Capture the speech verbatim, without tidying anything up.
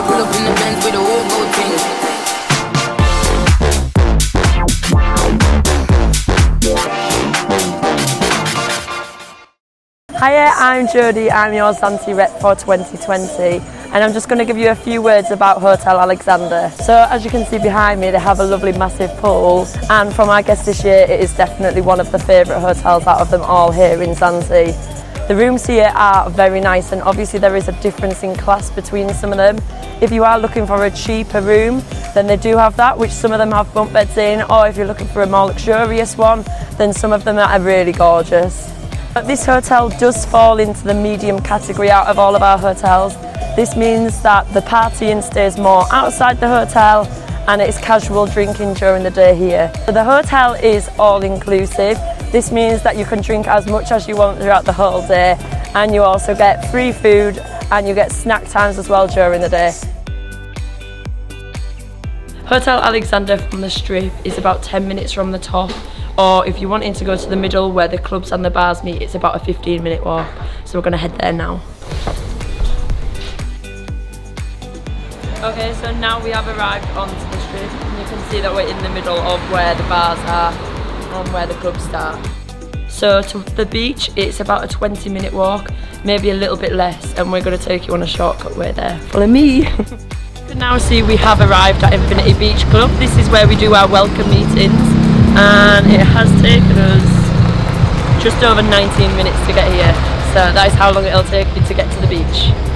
We pull up in the Benz with the whole gold thing. Hiya, I'm Jodie, I'm your Zanzi rep for twenty twenty, and I'm just going to give you a few words about Hotel Alexander. So as you can see behind me, they have a lovely massive pool, and from our guest this year, it is definitely one of the favourite hotels out of them all here in Zanzi. The rooms here are very nice, and obviously there is a difference in class between some of them. If you are looking for a cheaper room, then they do have that, which some of them have bunk beds in, or if you're looking for a more luxurious one, then some of them are really gorgeous. But this hotel does fall into the medium category out of all of our hotels. This means that the partying stays more outside the hotel and it's casual drinking during the day here. So the hotel is all inclusive. This means that you can drink as much as you want throughout the whole day, and you also get free food and you get snack times as well during the day. Hotel Alexander from the Strip is about ten minutes from the top. Or if you're wanting to go to the middle where the clubs and the bars meet, it's about a fifteen minute walk. So we're going to head there now. Okay, so now we have arrived onto the Strip, and you can see that we're in the middle of where the bars are and where the clubs start. So to the beach, it's about a twenty minute walk, maybe a little bit less, and we're going to take you on a shortcut way there. Follow me! You can now see we have arrived at Infinity Beach Club. This is where we do our welcome meetings, and it has taken us just over nineteen minutes to get here, so that is how long it'll take you to get to the beach.